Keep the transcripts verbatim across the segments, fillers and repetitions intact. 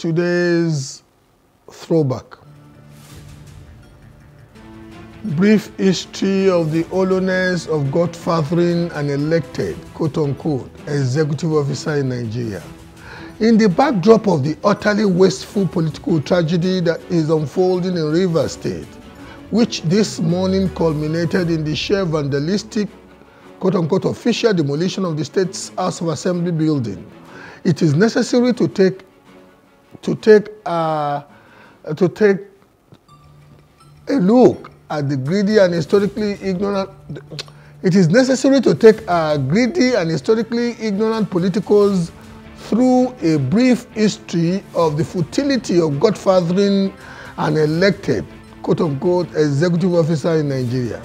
Today's throwback. Brief history of the hollowness of God-fathering and elected, quote-unquote, executive officer in Nigeria. In the backdrop of the utterly wasteful political tragedy that is unfolding in Rivers State, which this morning culminated in the sheer vandalistic, quote-unquote, official demolition of the state's House of Assembly building, it is necessary to take, to take, uh, to take a look at the greedy and historically ignorant, it is necessary to take our greedy and historically ignorant politicals through a brief history of the futility of godfathering an elected, quote-unquote, executive officer in Nigeria.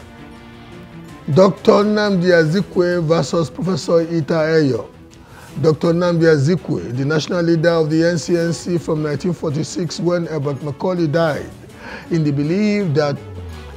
Doctor Nnamdi Azikiwe versus Professor Ita Eyo. Doctor Nnamdi Azikiwe, the national leader of the N C N C from nineteen forty-six when Herbert Macaulay died, in the belief that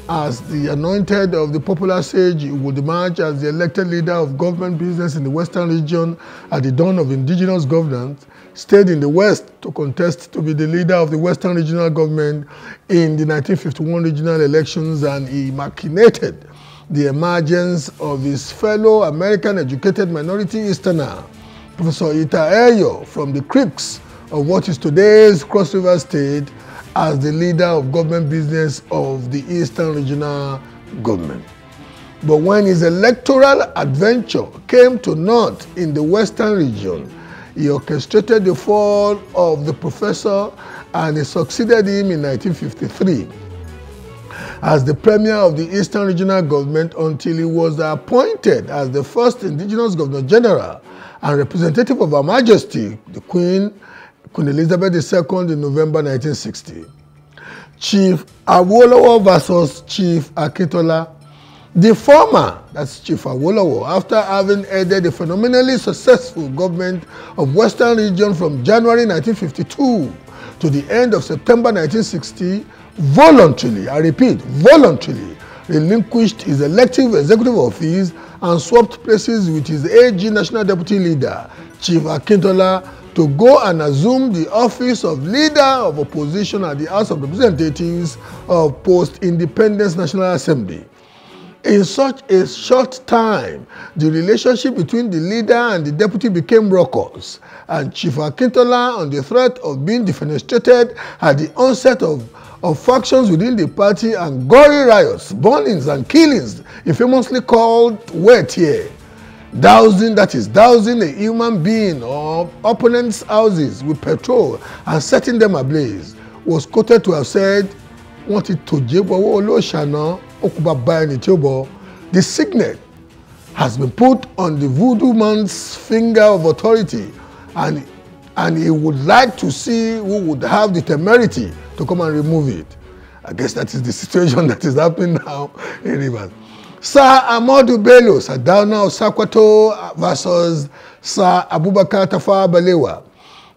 as the anointed of the popular sage, he would emerge as the elected leader of government business in the Western region at the dawn of indigenous governance, stayed in the West to contest to be the leader of the Western regional government in the nineteen fifty-one regional elections, and he machinated the emergence of his fellow American-educated minority Easterner, Professor Ita Eyo, from the creeks of what is today's Cross River State, as the leader of government business of the Eastern Regional Government. But when his electoral adventure came to naught in the Western region, he orchestrated the fall of the professor and he succeeded him in nineteen fifty-three as the premier of the Eastern Regional Government until he was appointed as the first indigenous governor general and representative of Her Majesty, the Queen, Queen Elizabeth the Second in November nineteen sixty. Chief Awolowo versus Chief Akintola. The former, that's Chief Awolowo, after having headed a phenomenally successful government of Western Region from January nineteen fifty-two to the end of September nineteen sixty, voluntarily, I repeat, voluntarily relinquished his elective executive office and swapped places with his A G National Deputy Leader, Chief Akintola, to go and assume the office of leader of opposition at the House of Representatives of post-independence National Assembly. In such a short time, the relationship between the leader and the deputy became raucous, and Chief Akintola, on the threat of being defenestrated at the onset of, of factions within the party and gory riots, burnings and killings, he famously called wet here. Dousing, that is, dousing a human being or opponents' houses with petrol and setting them ablaze, was quoted to have said, the signet has been put on the voodoo man's finger of authority, and, and he would like to see who would have the temerity to come and remove it. I guess that is the situation that is happening now in Rivers. Sir Ahmadu Bello, Sardauna of Sokoto versus Sir Abubakar Tafawa Balewa.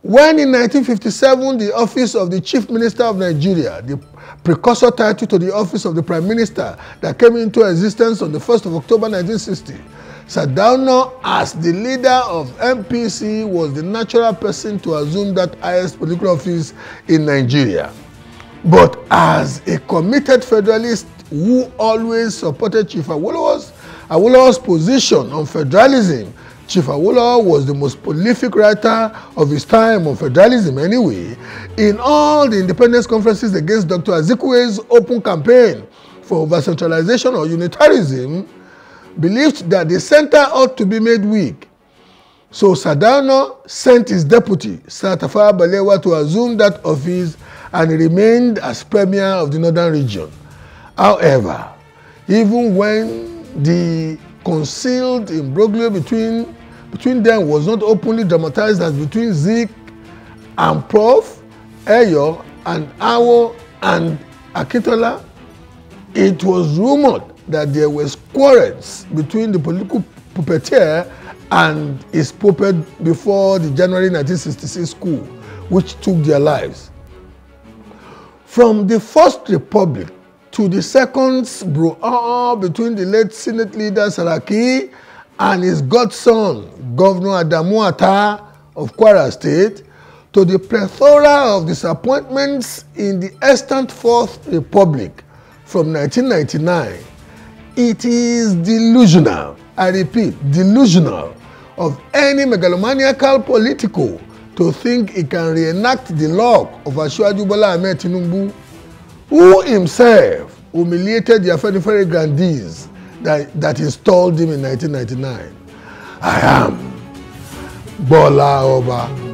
When in nineteen fifty-seven, the office of the Chief Minister of Nigeria, the precursor title to the office of the Prime Minister that came into existence on the first of October nineteen sixty, Sardauna, as the leader of M P C, was the natural person to assume that highest political office in Nigeria. But as a committed federalist who always supported Chief Awolowo's, Awolowo's position on federalism, Chief Awolowo was the most prolific writer of his time on federalism anyway, in all the independence conferences against Doctor Azikiwe's open campaign for over-centralization or unitarism, believed that the center ought to be made weak. So Sardauna sent his deputy, Sir Tafawa Balewa, to assume that office, and he remained as premier of the northern region. However, even when the concealed imbroglio between, between them was not openly dramatized as between Zik and Prof, Eyo and Awo and Akintola, it was rumored that there were quarrels between the political puppeteer and his puppet before the January nineteen sixty-six coup, which took their lives. From the First Republic to the second's brouhaha between the late Senate leader Saraki and his godson, Governor Adamuata of Kwara State, to the plethora of disappointments in the extant Fourth Republic from nineteen ninety-nine, it is delusional, I repeat, delusional of any megalomaniacal politico to think it can reenact the luck of Asiwaju Bola Ahmed Tinubu, who himself humiliated the Afenifere grandees that, that installed him in nineteen ninety-nine. I am Bola Oba.